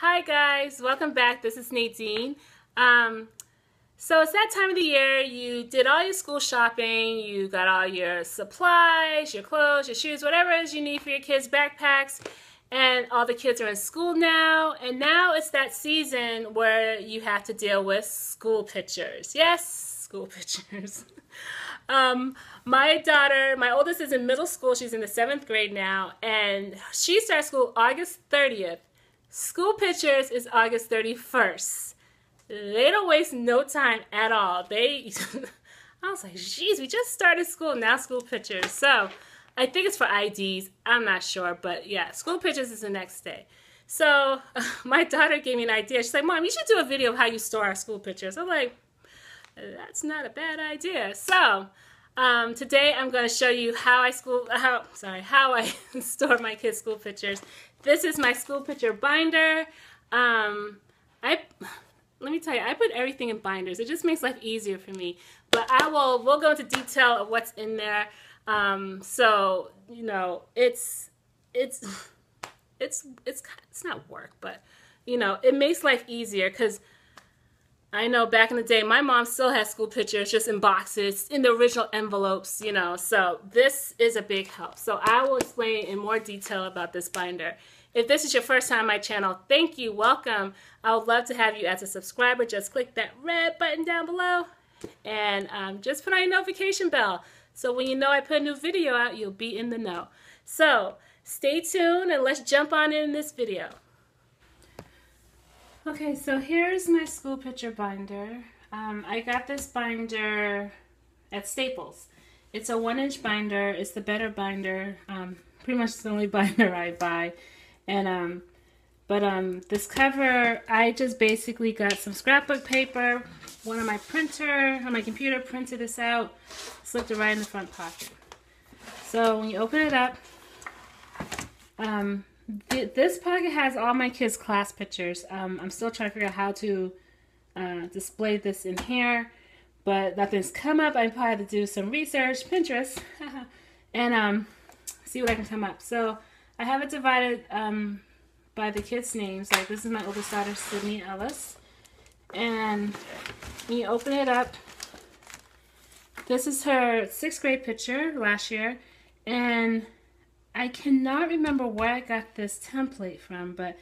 Hi guys, welcome back. This is Nadine. So it's that time of the year. You did all your school shopping, you got all your supplies, your clothes, your shoes, whatever it is you need for your kids' backpacks, and all the kids are in school now, and now it's that season where you have to deal with school pictures. Yes, school pictures. My daughter, my oldest, is in middle school. She's in the 7th grade now, and she starts school August 30th. School pictures is August 31st. They don't waste no time at all. They, I was like, geez, we just started school, now school pictures. So I think it's for IDs. I'm not sure, but yeah, school pictures is the next day. So my daughter gave me an idea. She's like, Mom, you should do a video of how you store our school pictures. I'm like, that's not a bad idea. So today I'm going to show you how I how I store my kids' school pictures. This is my school picture binder. Let me tell you, I put everything in binders. It just makes life easier for me. But we'll go into detail of what's in there. So you know, it's not work, but you know, it makes life easier because I know back in the day, my mom still has school pictures just in boxes, in the original envelopes, you know, so this is a big help. So I will explain in more detail about this binder. If this is your first time on my channel, thank you, welcome. I would love to have you as a subscriber. Just click that red button down below and just put on your notification bell. So when you know I put a new video out, you'll be in the know. So stay tuned and let's jump on in this video. Okay, so here's my school picture binder. I got this binder at Staples. It's a 1-inch binder. It's the Better Binder. Pretty much the only binder I buy. And this cover, I just basically got some scrapbook paper, one on my printer, on my computer, printed this out, slipped it right in the front pocket. So when you open it up, this pocket has all my kids' class pictures. I'm still trying to figure out how to display this in here, but nothing's come up. I probably have to do some research, Pinterest, and see what I can come up. So I have it divided by the kids' names. Like, this is my oldest daughter, Sydney Ellis. And when you open it up, this is her 6th grade picture last year. And I cannot remember where I got this template from, but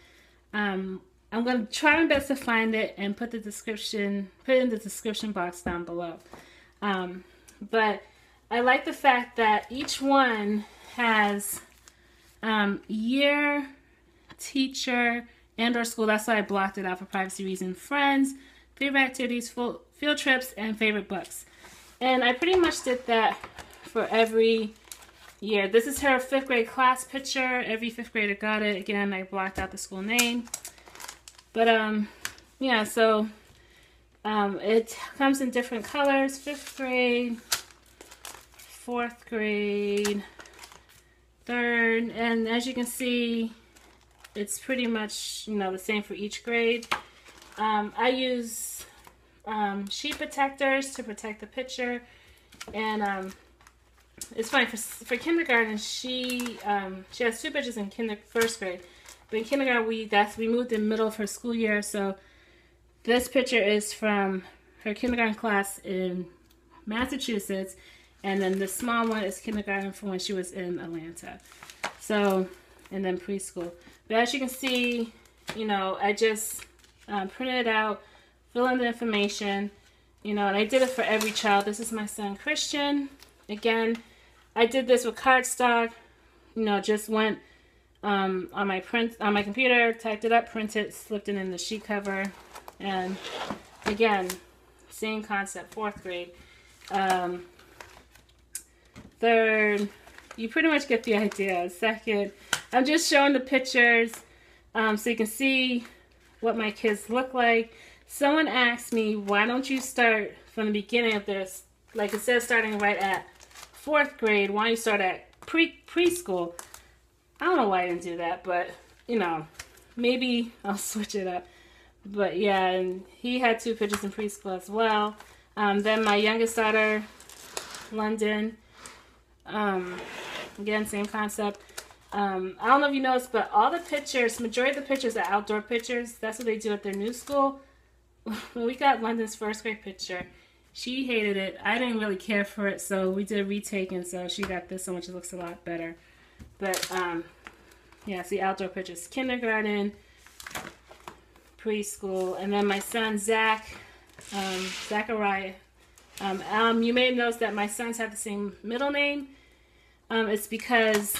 I'm going to try my best to find it and put the description, put it in the description box down below. But I like the fact that each one has year, teacher, and or school. That's why I blocked it out for privacy reasons. Friends, favorite activities, field trips, and favorite books. And I pretty much did that for every year. This is her 5th grade class picture. Every 5th grader got it. Again, I blocked out the school name. But yeah, so it comes in different colors. 5th grade, 4th grade, 3rd, and as you can see, it's pretty much, you know, the same for each grade. I use sheet protectors to protect the picture, and it's funny, for kindergarten, she has 2 pictures in 1st grade. But in kindergarten, we moved in the middle of her school year, so this picture is from her kindergarten class in Massachusetts, and then the small one is kindergarten from when she was in Atlanta. So, and then preschool. But as you can see, you know, I just printed it out, fill in the information, you know, and I did it for every child. This is my son, Christian. Again, I did this with cardstock, you know, just went on my computer, typed it up, printed, slipped it in the sheet cover, and again, same concept, 4th grade. 3rd, you pretty much get the idea. 2nd, I'm just showing the pictures so you can see what my kids look like. Someone asked me, why don't you start from the beginning of this? Like, instead of starting right at 4th grade, why don't you start at preschool? I don't know why I didn't do that, but, you know, maybe I'll switch it up. But, yeah, and he had 2 pictures in preschool as well. Then my youngest daughter, London. Again, same concept. I don't know if you noticed, but all the pictures, majority of the pictures are outdoor pictures. That's what they do at their new school. When we got London's first grade picture, she hated it. I didn't really care for it, so we did a retake, and so she got this one, which looks a lot better. But, yeah, see, outdoor pictures. Kindergarten, preschool, and then my son, Zach, Zachariah. You may notice that my sons have the same middle name. It's because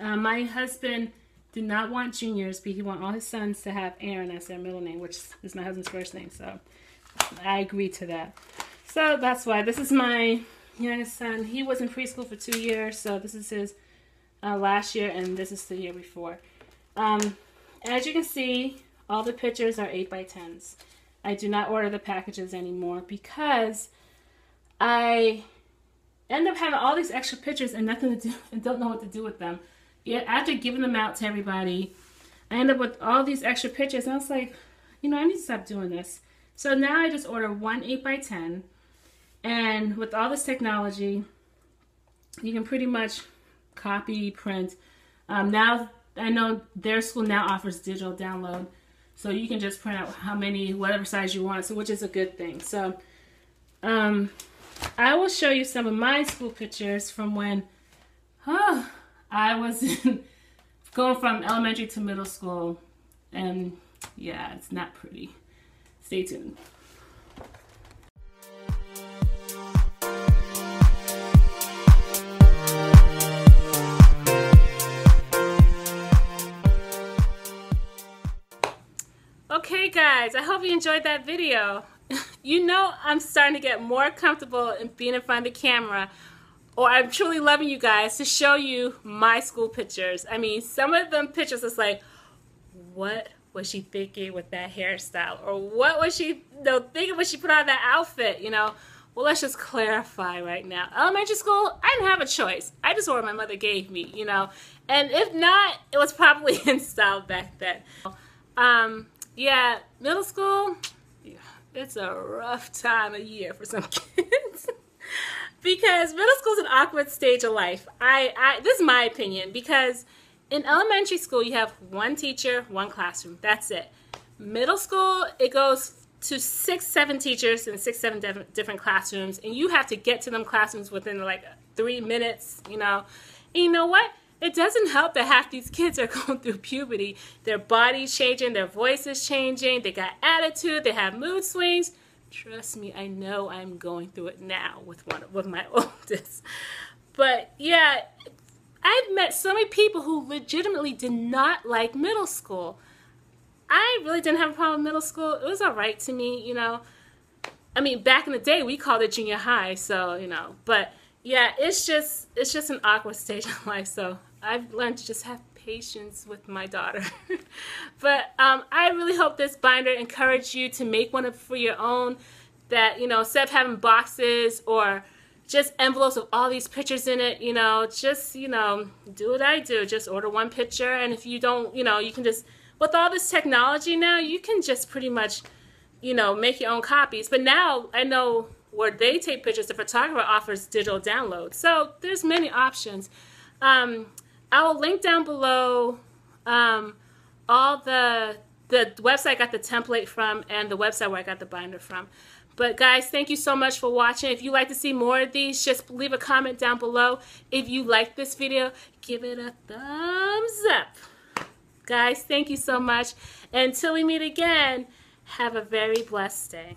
my husband did not want juniors, but he wanted all his sons to have Aaron as their middle name, which is my husband's first name, so I agreed to that. So that's why. This is my youngest son. He was in preschool for 2 years, so this is his last year, and this is the year before. As you can see, all the pictures are 8x10s. I do not order the packages anymore because I end up having all these extra pictures and nothing to do, and don't know what to do with them. Yet after giving them out to everybody, I end up with all these extra pictures, and I was like, you know, I need to stop doing this. So now I just order one 8x10, and with all this technology, you can pretty much copy, print. Now I know their school now offers digital download, so you can just print out how many, whatever size you want, so which is a good thing. So I will show you some of my school pictures from when I was going from elementary to middle school, and yeah, it's not pretty. Stay tuned. Okay guys, I hope you enjoyed that video. You know, I'm starting to get more comfortable in being in front of the camera, or I'm truly loving you guys to show you my school pictures. I mean, some of them pictures is like, what was she thinking with that hairstyle? Or what was she thinking when she put on that outfit, you know? Well, let's just clarify right now. Elementary school, I didn't have a choice. I just wore what my mother gave me, you know? And if not, it was probably in style back then. Yeah, middle school, it's a rough time of year for some kids. Because middle school is an awkward stage of life. This is my opinion, because in elementary school, you have one teacher, one classroom. That's it. Middle school, it goes to 6, 7 teachers and 6, 7 different classrooms, and you have to get to them classrooms within like 3 minutes, you know. And you know what? It doesn't help that half these kids are going through puberty. Their body's changing, their voice is changing, they got attitude, they have mood swings. Trust me, I know I'm going through it now with my oldest. But yeah, I've met so many people who legitimately did not like middle school. I really didn't have a problem with middle school. It was all right to me, you know. I mean, back in the day, we called it junior high, so, you know. But, yeah, it's just an awkward stage of life, so I've learned to just have patience with my daughter. But I really hope this binder encouraged you to make one for your own, that, you know, instead of having boxes or just envelopes with all these pictures in it, you know, just, you know, do what I do. Just order one picture, and if you don't, you know, you can just, with all this technology now, you can just pretty much, you know, make your own copies. But now I know where they take pictures, the photographer offers digital download. So there's many options. I will link down below all the website I got the template from and the website where I got the binder from. But guys, thank you so much for watching. If you'd like to see more of these, just leave a comment down below. If you like this video, give it a thumbs up. Guys, thank you so much. Until we meet again, have a very blessed day.